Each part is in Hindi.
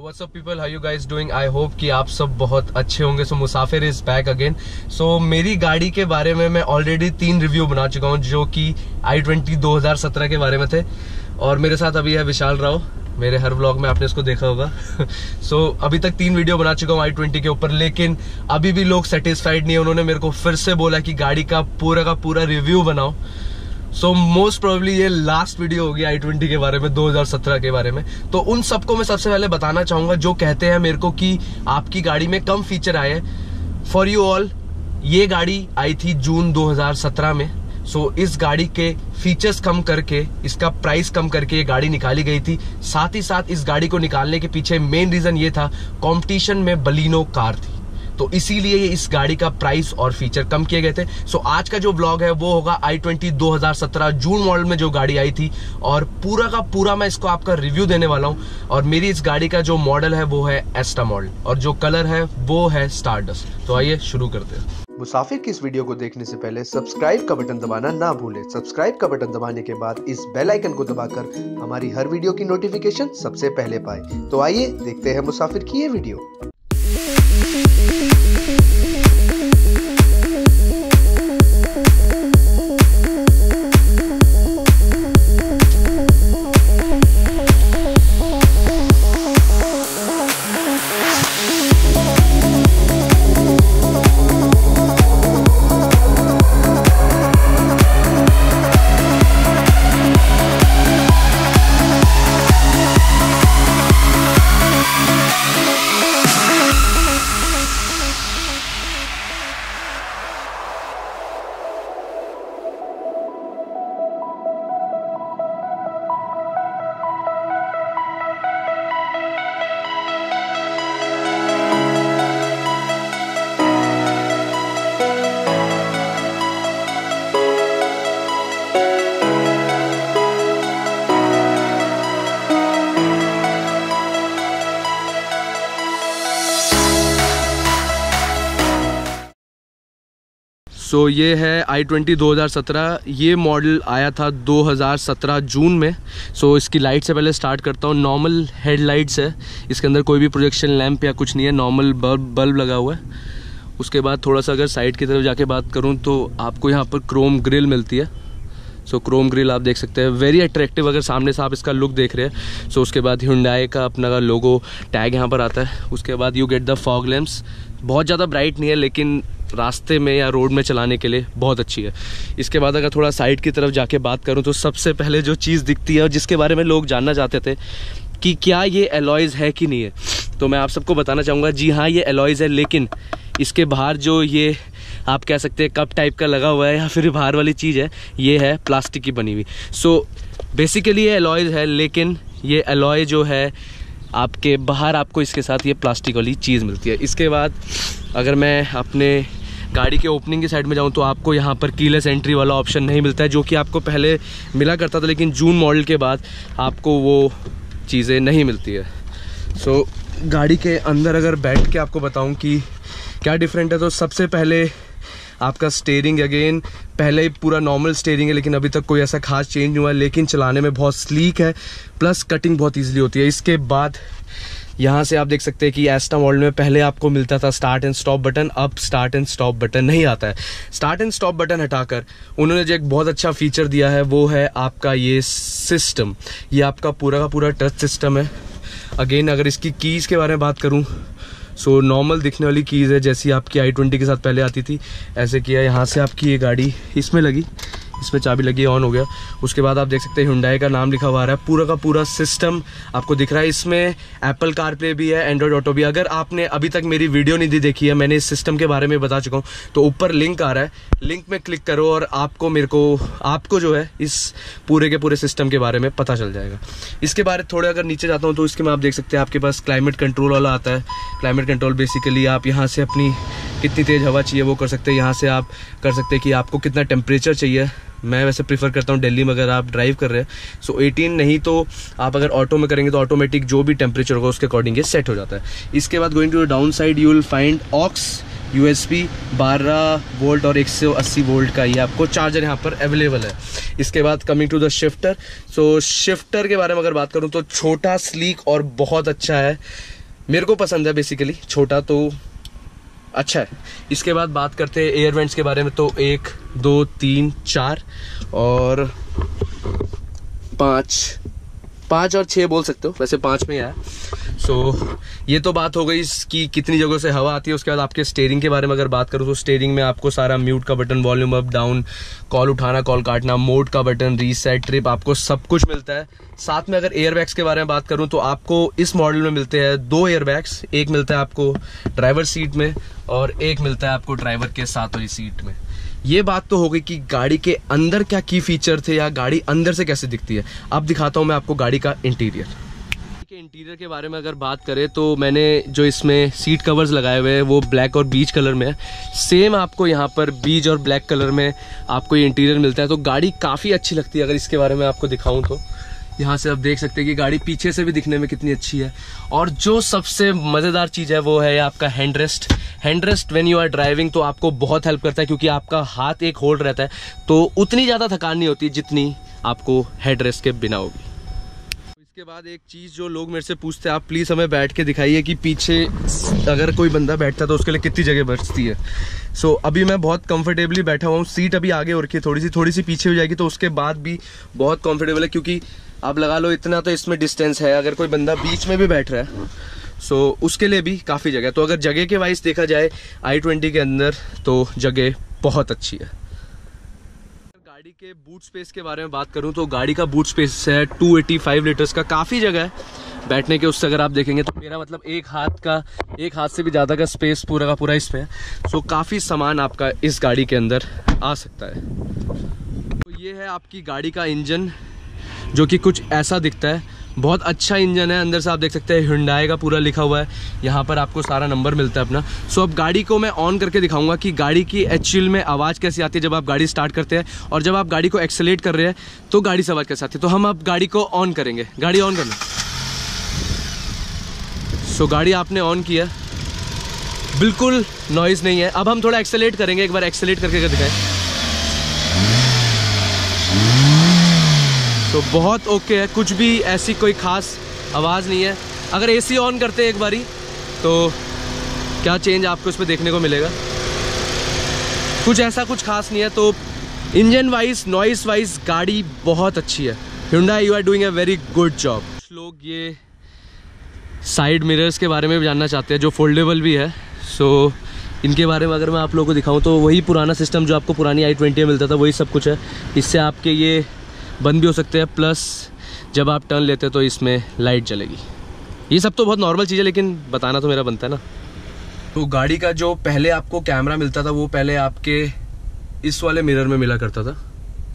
तो what's up people, how you guys doing. I hope कि आप सब बहुत अच्छे होंगे। सो मुसाफिर इज बैक अगेन। सो मेरी गाड़ी के बारे में मैं ऑलरेडी 3 रिव्यू बना चुका हूँ जो कि i20 2017 के बारे में थे। और मेरे साथ अभी है विशाल राव, मेरे हर व्लॉग में आपने इसको देखा होगा। सो अभी तक 3 वीडियो बना चुका हूँ i20 के ऊपर, लेकिन अभी भी लोग सेटिस्फाइड नहीं है। उन्होंने मेरे को फिर से बोला कि गाड़ी का पूरा रिव्यू बनाओ। सो मोस्ट प्रोबेबली ये लास्ट वीडियो होगी i20 के बारे में, 2017 के बारे में। तो उन सबको मैं सबसे पहले बताना चाहूँगा जो कहते हैं मेरे को कि आपकी गाड़ी में कम फीचर आए हैं। फॉर यू ऑल, ये गाड़ी आई थी जून 2017 में। सो इस गाड़ी के फीचर्स कम करके, इसका प्राइस कम करके ये गाड़ी निकाली गई थी। साथ ही साथ इस गाड़ी को निकालने के पीछे मेन रीज़न ये था, कॉम्पिटिशन में बलिनो कार थी, तो इसीलिए ये इस गाड़ी का प्राइस और फीचर कम किए गए थे। सो आज का जो ब्लॉग है वो होगा i20 2017 जून मॉडल में जो गाड़ी आई थी, और पूरा का पूरा मैं इसको आपका रिव्यू देने वाला हूँ। और मेरी इस गाड़ी का जो मॉडल है वो है एस्टा मॉडल, और जो कलर है वो है स्टारडस्ट। तो आइए शुरू करते हैं। मुसाफिर की इस वीडियो को देखने से पहले सब्सक्राइब का बटन दबाना ना भूलें। सब्सक्राइब का बटन दबाने के बाद इस बेल आइकन को दबाकर हमारी हर वीडियो की नोटिफिकेशन सबसे पहले पाएं। तो आइए देखते हैं मुसाफिर की ये वीडियो। सो ये है i20 2017। ये मॉडल आया था 2017 जून में। सो इसकी लाइट से पहले स्टार्ट करता हूँ। नॉर्मल हेडलाइट्स है, इसके अंदर कोई भी प्रोजेक्शन लैम्प या कुछ नहीं है, नॉर्मल बल्ब लगा हुआ है। उसके बाद थोड़ा सा अगर साइड की तरफ जाके बात करूँ तो आपको यहाँ पर क्रोम ग्रिल मिलती है। सो क्रोम ग्रिल आप देख सकते हैं, वेरी अट्रैक्टिव अगर सामने से आप इसका लुक देख रहे हैं। सो उसके बाद Hyundai का अपना लोगो टैग यहाँ पर आता है। उसके बाद you get the fog lamps, बहुत ज़्यादा ब्राइट नहीं है लेकिन रास्ते में या रोड में चलाने के लिए बहुत अच्छी है। इसके बाद अगर थोड़ा साइड की तरफ जाके बात करूं तो सबसे पहले जो चीज़ दिखती है और जिसके बारे में लोग जानना चाहते थे कि क्या ये एलॉयज़ है कि नहीं है, तो मैं आप सबको बताना चाहूँगा, जी हाँ ये एलॉयज़ है। लेकिन इसके बाहर जो ये आप कह सकते हैं कप टाइप का लगा हुआ है या फिर बाहर वाली चीज़ है, ये है प्लास्टिक की बनी हुई। सो बेसिकली ये एलॉयज़ है, लेकिन ये एलॉय जो है आपके बाहर आपको इसके साथ ये प्लास्टिक वाली चीज़ मिलती है। इसके बाद अगर मैं अपने गाड़ी के ओपनिंग की साइड में जाऊं तो आपको यहाँ पर कीलेस एंट्री वाला ऑप्शन नहीं मिलता है, जो कि आपको पहले मिला करता था, लेकिन जून मॉडल के बाद आपको वो चीज़ें नहीं मिलती है। सो गाड़ी के अंदर अगर बैठ के आपको बताऊं कि क्या डिफरेंट है, तो सबसे पहले आपका स्टेयरिंग, अगेन पहले ही पूरा नॉर्मल स्टेयरिंग है, लेकिन अभी तक कोई ऐसा खास चेंज हुआ है, लेकिन चलाने में बहुत स्लीक है, प्लस कटिंग बहुत ईजिली होती है। इसके बाद यहाँ से आप देख सकते हैं कि एस्टा मॉडल में पहले आपको मिलता था स्टार्ट एंड स्टॉप बटन, अब स्टार्ट एंड स्टॉप बटन नहीं आता है। स्टार्ट एंड स्टॉप बटन हटाकर उन्होंने जो एक बहुत अच्छा फीचर दिया है वो है आपका ये सिस्टम, ये आपका पूरा का पूरा टच सिस्टम है। अगेन अगर इसकी कीज़ के बारे में बात करूँ, सो नॉर्मल दिखने वाली कीज़ है जैसी आपकी i20 के साथ पहले आती थी, ऐसे किया यहाँ से आपकी ये गाड़ी इसमें लगी, इसमें चाबी लगी, ऑन हो गया। उसके बाद आप देख सकते हैं Hyundai का नाम लिखा हुआ आ रहा है, पूरा का पूरा सिस्टम आपको दिख रहा है। इसमें Apple CarPlay भी है, Android Auto भी। अगर आपने अभी तक मेरी वीडियो नहीं देखी है, मैंने इस सिस्टम के बारे में बता चुका हूँ, तो ऊपर लिंक आ रहा है, लिंक में क्लिक करो और आपको आपको जो है इस पूरे के पूरे सिस्टम के बारे में पता चल जाएगा। इसके बारे थोड़े अगर नीचे जाता हूँ तो इसके में आप देख सकते हैं आपके पास क्लाइमेट कंट्रोल वाला आता है। क्लाइमेट कंट्रोल बेसिकली आप यहाँ से अपनी कितनी तेज़ हवा चाहिए वो कर सकते हैं, यहाँ से आप कर सकते हैं कि आपको कितना टेम्परेचर चाहिए। मैं वैसे प्रीफर करता हूँ दिल्ली में अगर आप ड्राइव कर रहे हैं, सो 18 नहीं तो आप अगर ऑटो में करेंगे तो ऑटोमेटिक जो भी टेम्परेचर होगा उसके अकॉर्डिंग ये सेट हो जाता है। इसके बाद going to the down side, you will find aux USB 12 volt और 180 वोल्ट का ये आपको चार्जर यहाँ पर अवेलेबल है। इसके बाद coming to the shifter. So shifter के बारे में अगर बात करूँ तो छोटा, स्लीक और बहुत अच्छा है, मेरे को पसंद है बेसिकली, छोटा तो अच्छा है। इसके बाद बात करते हैं एयर वेंट्स के बारे में, तो 1 2 3 4 और 5 और 6 बोल सकते हो, वैसे 5 में ही है। सो ये तो बात हो गई इसकी कितनी जगहों से हवा आती है। उसके बाद आपके स्टेयरिंग के बारे में अगर बात करूँ तो स्टेयरिंग में आपको सारा म्यूट का button, volume up down, call उठाना, कॉल काटना, मोड का बटन, रीसेट, ट्रिप, आपको सब कुछ मिलता है। साथ में अगर एयरबैग्स के बारे में बात करूँ तो आपको इस मॉडल में मिलते हैं 2 एयरबैग्स, एक मिलता है आपको ड्राइवर सीट में और एक मिलता है आपको ड्राइवर के साथ वाली सीट में। ये बात तो हो गई कि गाड़ी के अंदर क्या की फीचर थे या गाड़ी अंदर से कैसे दिखती है। अब दिखाता हूँ मैं आपको गाड़ी का इंटीरियर। इंटीरियर के बारे में अगर बात करें तो मैंने जो इसमें सीट कवर्स लगाए हुए हैं वो ब्लैक और बीज कलर में है। सेम आपको यहाँ पर बीज और ब्लैक कलर में आपको ये इंटीरियर मिलता है, तो गाड़ी काफ़ी अच्छी लगती है। अगर इसके बारे में आपको दिखाऊं तो यहाँ से आप देख सकते हैं कि गाड़ी पीछे से भी दिखने में कितनी अच्छी है। और जो सबसे मज़ेदार चीज़ है वो है आपका hand rest. Hand rest when you are driving तो आपको बहुत हेल्प करता है, क्योंकि आपका हाथ एक होल्ड रहता है तो उतनी ज़्यादा थकान नहीं होती जितनी आपको हैंड रेस्ट के बिना होगी। इसके बाद एक चीज़ जो लोग मेरे से पूछते हैं, आप प्लीज़ हमें बैठ के दिखाइए कि पीछे अगर कोई बंदा बैठता है तो उसके लिए कितनी जगह बचती है। सो अभी मैं बहुत कंफर्टेबली बैठा हुआ हूँ, सीट अभी आगे हो रखी है, थोड़ी सी पीछे हो जाएगी तो उसके बाद भी बहुत कंफर्टेबल है, क्योंकि आप लगा लो इतना तो इसमें डिस्टेंस है। अगर कोई बंदा बीच में भी बैठ रहा है सो उसके लिए भी काफ़ी जगह है। तो अगर जगह के वाइज देखा जाए i20 के अंदर तो जगह बहुत अच्छी है। गाड़ी के बूट स्पेस के बारे में बात करूं तो गाड़ी का बूट स्पेस है 285 लीटर्स का, काफ़ी जगह है बैठने के। उससे अगर आप देखेंगे तो मेरा मतलब एक हाथ से भी ज़्यादा का स्पेस पूरा का पूरा इसमें है। सो काफ़ी सामान आपका इस गाड़ी के अंदर आ सकता है। तो ये है आपकी गाड़ी का इंजन जो कि कुछ ऐसा दिखता है, बहुत अच्छा इंजन है। अंदर से आप देख सकते हैं Hyundai का पूरा लिखा हुआ है, यहाँ पर आपको सारा नंबर मिलता है अपना। सो अब गाड़ी को मैं ऑन करके दिखाऊंगा कि गाड़ी की एक्चुअल में आवाज़ कैसी आती है जब आप गाड़ी स्टार्ट करते हैं, और जब आप गाड़ी को एक्सेलेरेट कर रहे हैं तो गाड़ी से आवाज़ कैसे आती है। तो हम अब गाड़ी को ऑन करेंगे, गाड़ी ऑन कर लो। सो गाड़ी आपने ऑन किया, बिल्कुल नॉइज़ नहीं है। अब हम थोड़ा एक्सेलेरेट करेंगे, एक बार एक्सेलेरेट करके दिखाएँ। तो बहुत ओके है, कुछ भी ऐसी कोई ख़ास आवाज़ नहीं है। अगर एसी ऑन करते हैं एक बारी तो क्या चेंज आपको इसमें देखने को मिलेगा, कुछ ऐसा कुछ खास नहीं है। तो इंजन वाइज, नॉइस वाइज गाड़ी बहुत अच्छी है। Hyundai, you are doing a very good job. कुछ लोग ये साइड मिरर्स के बारे में भी जानना चाहते हैं जो फोल्डेबल भी है। सो इनके बारे में अगर मैं आप लोगों को दिखाऊँ तो वही पुराना सिस्टम जो आपको पुरानी i20 में मिलता था वही सब कुछ है। इससे आपके ये बंद भी हो सकते हैं, प्लस जब आप टर्न लेते हैं तो इसमें लाइट जलेगी। ये सब तो बहुत नॉर्मल चीज़ है, लेकिन बताना तो मेरा बनता है ना। तो गाड़ी का जो पहले आपको कैमरा मिलता था वो पहले आपके इस वाले मिरर में मिला करता था,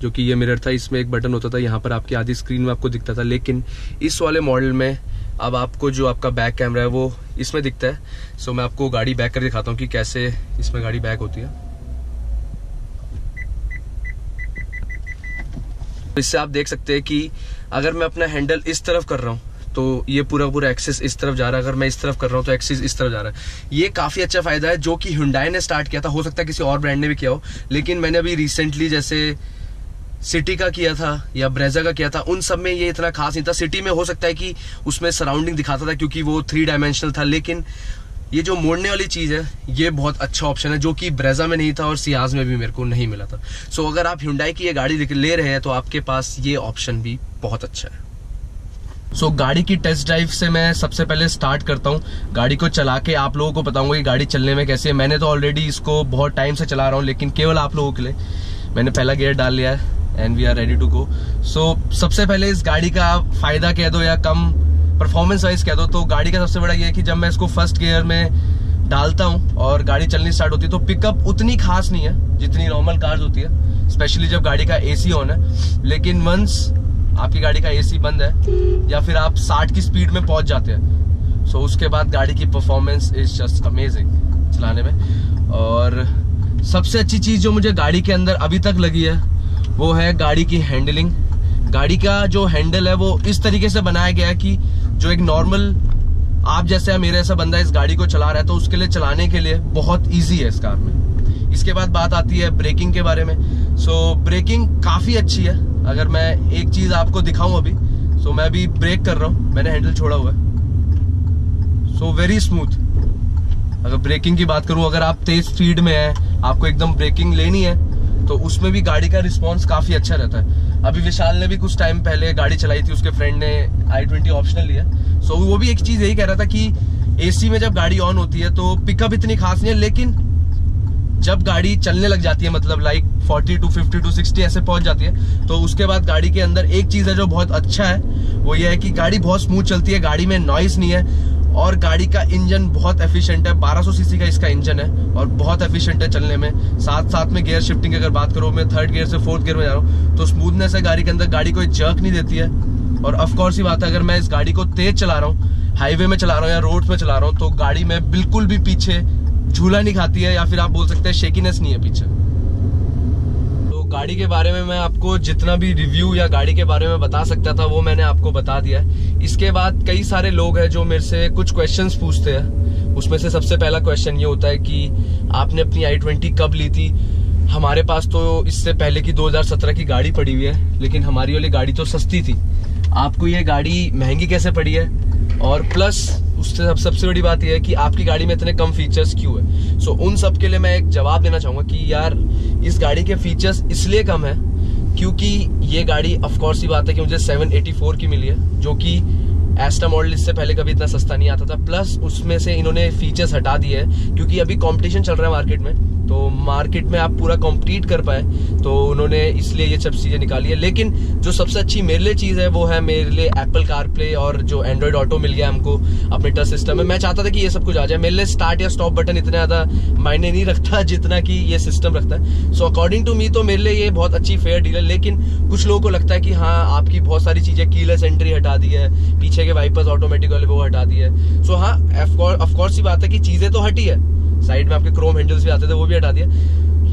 जो कि ये मिरर था। इसमें एक बटन होता था, यहाँ पर आपकी आधी स्क्रीन में आपको दिखता था। लेकिन इस वाले मॉडल में अब आपको जो आपका बैक कैमरा है वो इसमें दिखता है। सो मैं आपको गाड़ी बैक करके दिखाता हूँ कि कैसे इसमें गाड़ी बैक होती है। इससे आप देख सकते हैं कि अगर मैं अपना हैंडल इस तरफ कर रहा हूँ तो ये पूरा पूरा एक्सेस इस तरफ जा रहा है, अगर मैं इस तरफ कर रहा हूँ तो एक्सेस इस तरफ जा रहा है। ये काफ़ी अच्छा फ़ायदा है जो कि Hyundai ने स्टार्ट किया था, हो सकता है किसी और ब्रांड ने भी किया हो, लेकिन मैंने अभी रिसेंटली जैसे सिटी का किया था या ब्रेज़ा का किया था उन सब में ये इतना खास नहीं था। सिटी में हो सकता है कि उसमें सराउंडिंग दिखाता था क्योंकि वो 3 डायमेंशनल था, लेकिन ये जो मोड़ने वाली चीज़ है ये बहुत अच्छा ऑप्शन है जो कि ब्रेज़ा में नहीं था और सियाज में भी मेरे को नहीं मिला था। सो अगर आप Hyundai की ये गाड़ी ले रहे हैं तो आपके पास ये ऑप्शन भी बहुत अच्छा है। सो गाड़ी की टेस्ट ड्राइव से मैं सबसे पहले स्टार्ट करता हूँ, गाड़ी को चला के आप लोगों को बताऊँगा कि गाड़ी चलने में कैसी है। मैंने तो ऑलरेडी इसको बहुत टाइम से चला रहा हूँ, लेकिन केवल आप लोगों के लिए मैंने पहला गियर डाल लिया है and we are ready to go. So सबसे पहले इस गाड़ी का फ़ायदा कह दो या कम परफॉर्मेंस वाइज कह दो तो गाड़ी का सबसे बड़ा ये है कि जब मैं इसको फर्स्ट गियर में डालता हूँ और गाड़ी चलनी स्टार्ट होती है तो पिकअप उतनी खास नहीं है जितनी नॉर्मल कार्स होती है, स्पेशली जब गाड़ी का एसी ऑन है। लेकिन वंस आपकी गाड़ी का एसी बंद है या फिर आप 60 की स्पीड में पहुँच जाते हैं सो उसके बाद गाड़ी की परफॉर्मेंस इज जस्ट अमेजिंग चलाने में। और सबसे अच्छी चीज़ जो मुझे गाड़ी के अंदर अभी तक लगी है वो है गाड़ी की हैंडलिंग। गाड़ी का जो हैंडल है वो इस तरीके से बनाया गया है कि जो एक नॉर्मल आप जैसे मेरे ऐसा बंदा इस गाड़ी को चला रहा है तो उसके लिए चलाने के लिए बहुत ईजी है इस कार में। इसके बाद बात आती है ब्रेकिंग के बारे में। सो ब्रेकिंग काफ़ी अच्छी है। अगर मैं एक चीज़ आपको दिखाऊँ अभी, सो मैं अभी ब्रेक कर रहा हूँ, मैंने हैंडल छोड़ा हुआ है, सो वेरी स्मूथ। अगर ब्रेकिंग की बात करूँ, अगर आप तेज स्पीड में हैं, आपको एकदम ब्रेकिंग लेनी है, तो उसमें भी गाड़ी का रिस्पॉन्स काफ़ी अच्छा रहता है। अभी विशाल ने भी कुछ टाइम पहले गाड़ी चलाई थी, उसके फ्रेंड ने i20 ऑप्शनल लिया, सो वो भी एक चीज़ यही कह रहा था कि एसी में जब गाड़ी ऑन होती है तो पिकअप इतनी खास नहीं है, लेकिन जब गाड़ी चलने लग जाती है, मतलब लाइक 40 to 50 to 60 ऐसे पहुंच जाती है, तो उसके बाद गाड़ी के अंदर एक चीज़ है जो बहुत अच्छा है, वो ये है कि गाड़ी बहुत स्मूथ चलती है, गाड़ी में नॉइज़ नहीं है, और गाड़ी का इंजन बहुत एफिशिएंट है। 1200 सीसी का इसका इंजन है और बहुत एफिशिएंट है चलने में। साथ में गियर शिफ्टिंग की अगर बात करो, मैं थर्ड गियर से फोर्थ गियर में जा रहा हूँ, तो स्मूथनेस है गाड़ी के अंदर, गाड़ी कोई जर्क नहीं देती है। और ऑफकोर्स ही बात है, अगर मैं इस गाड़ी को तेज चला रहा हूँ, हाईवे में चला रहा हूँ या रोड पर चला रहा हूँ, तो गाड़ी में बिल्कुल भी पीछे झूला नहीं खाती है, या फिर आप बोल सकते हैं शेकीनेस नहीं है पीछे। तो गाड़ी के बारे में मैं आपको जितना भी रिव्यू या गाड़ी के बारे में बता सकता था वो मैंने आपको बता दिया है। इसके बाद कई सारे लोग हैं जो मेरे से कुछ क्वेश्चंस पूछते हैं। उसमें से सबसे पहला क्वेश्चन ये होता है कि आपने अपनी i20 कब ली थी। हमारे पास तो इससे पहले की 2017 की गाड़ी पड़ी हुई है, लेकिन हमारी वाली गाड़ी तो सस्ती थी, आपको ये गाड़ी महंगी कैसे पड़ी है। और प्लस उससे सबसे बड़ी बात यह है कि आपकी गाड़ी में इतने कम फीचर्स क्यों है। सो उन सब के लिए मैं एक जवाब देना चाहूँगा कि यार इस गाड़ी के फीचर्स इसलिए कम है क्योंकि ये गाड़ी ऑफकोर्स ही बात है कि मुझे 784 की मिली है, जो कि एस्टा मॉडल इससे पहले कभी इतना सस्ता नहीं आता था। प्लस उसमें से इन्होंने फीचर्स हटा दिए हैं क्योंकि अभी कंपटीशन चल रहा है मार्केट में, तो मार्केट में आप पूरा कॉम्पीट कर पाए, तो उन्होंने इसलिए ये सब चीज़ें निकाली है। लेकिन जो सबसे अच्छी मेरे लिए चीज़ है वो है मेरे लिए एप्पल कारप्ले और जो एंड्रॉयड ऑटो मिल गया हमको अपने टच सिस्टम में। मैं चाहता था कि ये सब कुछ आ जाए। मेरे लिए स्टार्ट या स्टॉप बटन इतना ज़्यादा मायने नहीं रखता जितना कि ये सिस्टम रखता है। सो अकॉर्डिंग टू मी तो मेरे लिए ये बहुत अच्छी फेयर डील है। लेकिन कुछ लोगों को लगता है कि हाँ आपकी बहुत सारी चीज़ें, कीलेस एंट्री हटा दी है, पीछे के वाइपर्स ऑटोमेटिक वाले वो हटा दिए। सो हाँ ऑफकोर्स ही बात है कि चीजें तो हटी है, साइड में आपके क्रोम हैंडल्स भी आते थे वो भी हटा दिए।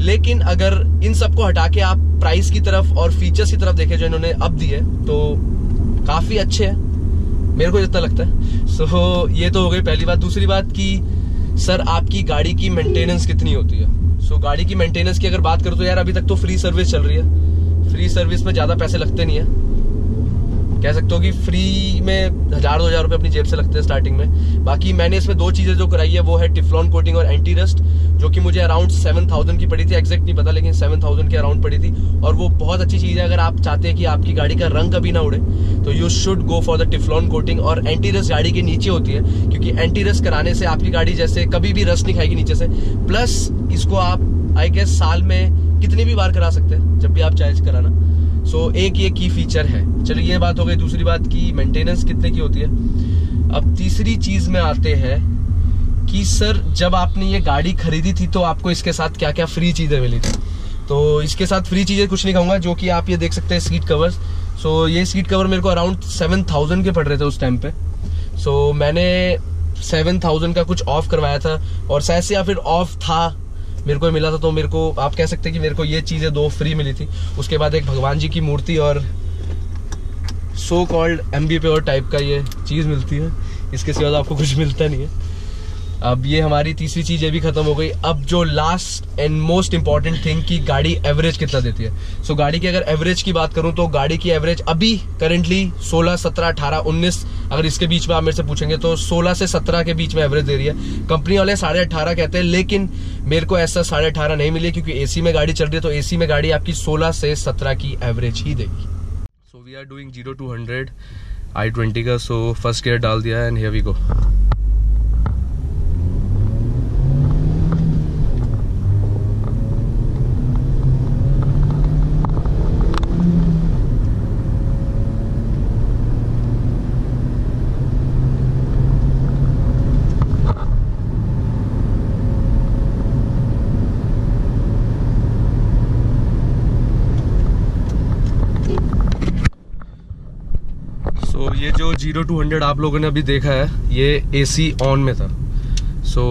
लेकिन अगर इन सबको हटा के आप प्राइस की तरफ और फीचर्स की तरफ देखें जो इन्होंने अब दिए तो काफी अच्छे हैं, मेरे को जितना लगता है। सो ये तो हो गई पहली बात। दूसरी बात कि सर आपकी गाड़ी की मेंटेनेंस कितनी होती है। सो गाड़ी की मेंटेनेंस की अगर बात करूँ तो यार अभी तक तो फ्री सर्विस चल रही है, फ्री सर्विस में ज्यादा पैसे लगते नहीं है, कह सकते हो कि फ्री में 1000-2000 रुपये अपनी जेब से लगते हैं स्टार्टिंग में। बाकी मैंने इसमें दो चीज़ें जो कराई है वो है टिफ्लॉन कोटिंग और एंटी रस्ट, जो कि मुझे अराउंड 7000 की पड़ी थी, एग्जैक्ट नहीं पता लेकिन 7000 के अराउंड पड़ी थी, और वो बहुत अच्छी चीज़ है। अगर आप चाहते हैं कि आपकी गाड़ी का रंग कभी ना उड़े तो you should go for the Teflon coating, और एंटी रस्ट गाड़ी के नीचे होती है क्योंकि एंटी रस्ट कराने से आपकी गाड़ी जैसे कभी भी रस्ट नहीं खाएगी नीचे से। प्लस इसको आप आई गेस साल में कितनी भी बार करा सकते हैं जब भी आप चाहे कराना। सो एक ये की फीचर है। चलो ये बात हो गई दूसरी बात की मेंटेनेंस कितने की होती है। अब तीसरी चीज में आते हैं कि सर जब आपने ये गाड़ी खरीदी थी तो आपको इसके साथ क्या क्या फ्री चीज़ें मिली थी। तो इसके साथ फ्री चीज़ें कुछ नहीं कहूँगा, जो कि आप ये देख सकते हैं सीट कवर्स। सो ये सीट कवर मेरे को अराउंड 7000 के पड़ रहे थे उस टाइम पे। सो मैंने 7000 का कुछ ऑफ करवाया था और शायद से या फिर ऑफ था मेरे को मिला था, तो मेरे को आप कह सकते हैं कि मेरे को ये चीज़ें दो फ्री मिली थी। उसके बाद एक भगवान जी की मूर्ति और सो कॉल्ड एम्बिप्योर टाइप का ये चीज़ मिलती है, इसके सिवा आपको कुछ मिलता नहीं है। अब ये हमारी तीसरी चीज़ ये भी खत्म हो गई। अब जो last and most important thing कि गाड़ी एवरेज कितना देती है। सो गाड़ी की अगर एवरेज की बात करूँ तो गाड़ी की एवरेज अभी करेंटली 16, 17, 18, 19, अगर इसके बीच में आप मेरे से पूछेंगे तो 16 से 17 के बीच में एवरेज दे रही है। कंपनी वाले 18.5 कहते हैं, लेकिन मेरे को ऐसा 18.5 नहीं मिली क्योंकि एसी में गाड़ी चल रही है, तो एसी में गाड़ी आपकी 16 से 17 की एवरेज ही देगी। So we are doing 0 to 100 i20 का। सो फर्स्ट गियर डाल दिया एंड हियर वी गो। ये जो 0 to 100 आप लोगों ने अभी देखा है ये एसी ऑन में था। सो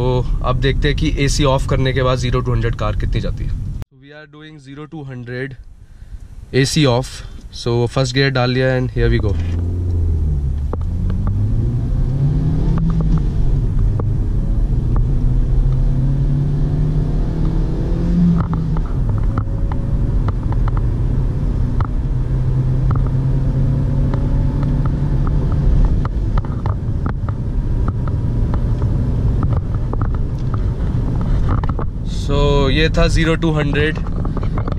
अब देखते हैं कि एसी ऑफ करने के बाद 0 to 100 कार कितनी जाती है। We are doing 0 to 100 AC off. So first gear डाल लिया एंड हियर वी गो। ये था 0-100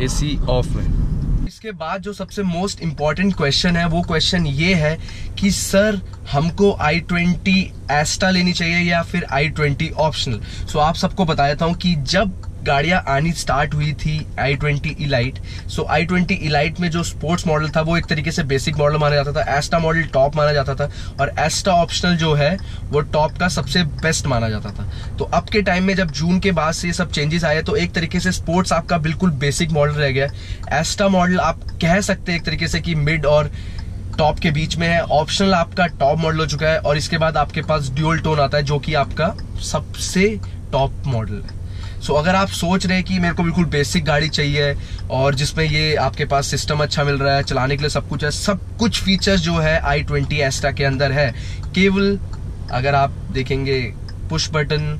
AC ऑफ में। इसके बाद जो सबसे मोस्ट इम्पॉर्टेंट क्वेश्चन है वो क्वेश्चन ये है कि सर हमको i20 एस्टा लेनी चाहिए या फिर i20 ऑप्शनल। सो आप सबको बता देता हूँ कि जब गाड़ियां आनी स्टार्ट हुई थी i20 Elite, सो i20 Elite में जो स्पोर्ट्स मॉडल था वो एक तरीके से बेसिक मॉडल माना जाता था, एस्टा मॉडल टॉप माना जाता था और एस्टा ऑप्शनल जो है वो टॉप का सबसे बेस्ट माना जाता था। तो अब के टाइम में जब जून के बाद से ये सब चेंजेस आए तो एक तरीके से स्पोर्ट्स आपका बिल्कुल बेसिक मॉडल रह गया, एस्टा मॉडल आप कह सकते हैं एक तरीके से कि मिड और टॉप के बीच में है, ऑप्शनल आपका टॉप मॉडल हो चुका है और इसके बाद आपके पास ड्यूल टोन आता है जो कि आपका सबसे टॉप मॉडल है। सो अगर आप सोच रहे हैं कि मेरे को बिल्कुल बेसिक गाड़ी चाहिए और जिसमें ये आपके पास सिस्टम अच्छा मिल रहा है, चलाने के लिए सब कुछ है, सब कुछ फीचर्स जो है i20 एस्टा के अंदर है, केवल अगर आप देखेंगे पुश बटन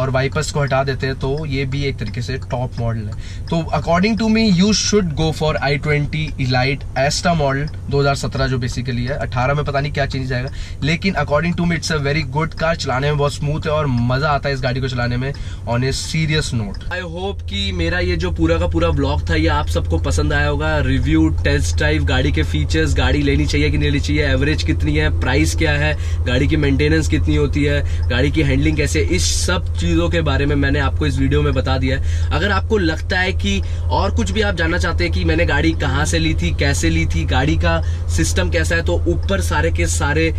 और वाइपर्स को हटा देते हैं तो ये भी एक तरीके से टॉप मॉडल है। तो according to me you should go for i20 Elite Asta model 2017 जो बेसिकली है, 18 में पता नहीं क्या चेंज आएगा, लेकिन according to me it's a very good car, चलाने में बहुत स्मूथ है और मजा आता है इस गाड़ी को चलाने में on a serious note. I hope कि मेरा ये जो पूरा का पूरा ब्लॉग था ये आप सबको पसंद आया होगा। रिव्यू, टेस्ट ड्राइव, गाड़ी के फीचर्स, गाड़ी लेनी चाहिए कि नहीं लेनी चाहिए, एवरेज कितनी है, प्राइस क्या है, गाड़ी की मेंटेनेंस कितनी होती है, गाड़ी की हैंडलिंग कैसे, इस सब चीजों के बारे में मैंने आपको इस वीडियो में बता दिया है। अगर आपको लगता है कि और कुछ भी आप जानना चाहते हैं कि मैंने गाड़ी कहां से ली थी, कैसे ली थी, गाड़ी का सिस्टम कैसा है, तो ऊपर सारे के सारे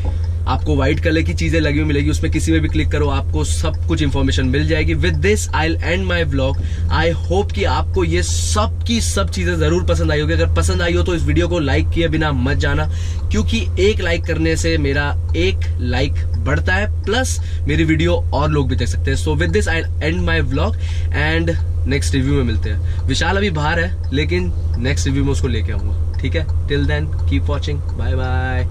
आपको व्हाइट कलर की चीजें लगी हुई मिलेगी, उसमें किसी में भी क्लिक करो आपको सब कुछ इन्फॉर्मेशन मिल जाएगी। With this I will end my vlog. I hope कि आपको ये सब की सब चीजें जरूर पसंद आई होगी। अगर पसंद आई हो तो इस वीडियो को लाइक किए बिना मत जाना, क्योंकि एक लाइक करने से मेरा एक लाइक बढ़ता है, प्लस मेरी वीडियो और लोग भी देख सकते हैं। So with this I will end my vlog and next review में मिलते हैं। विशाल अभी बाहर है लेकिन नेक्स्ट रिव्यू में उसको लेके आऊंगा, ठीक है? Till then keep watching, bye bye.